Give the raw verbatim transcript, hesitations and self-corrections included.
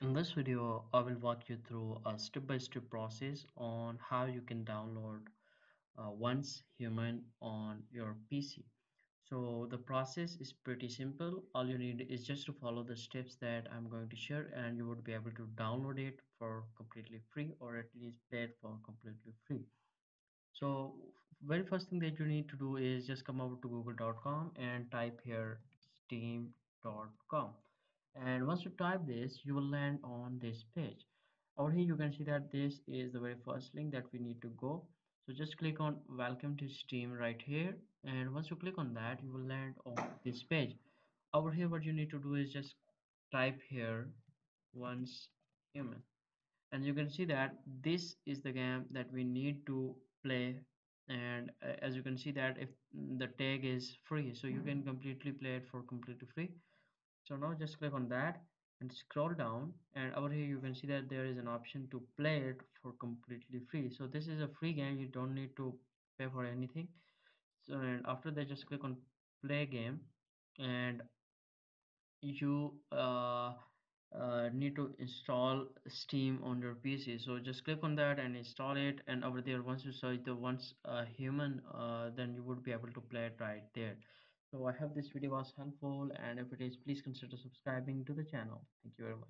In this video, I will walk you through a step-by-step process on how you can download uh, Once Human on your P C. So the process is pretty simple. All you need is just to follow the steps that I'm going to share, and you would be able to download it for completely free, or at least play it for completely free. So very first thing that you need to do is just come over to google dot com and type here steam dot com. And once you type this, you will land on this page. Over here you can see that this is the very first link that we need to go. So just click on welcome to Steam right here, and once you click on that, you will land on this page. Over here what you need to do is just type here Once Human, and you can see that this is the game that we need to play. And uh, as you can see that if the tag is free, so you can completely play it for completely free. So now just click on that and scroll down, and over here you can see that there is an option to play it for completely free. So this is a free game, you don't need to pay for anything. So, and after that just click on play game, and you uh, uh, need to install Steam on your P C. So just click on that and install it, and over there once you search the Once uh, Human, uh, then you would be able to play it right there. So I hope this video was helpful, and if it is, please consider subscribing to the channel. Thank you very much.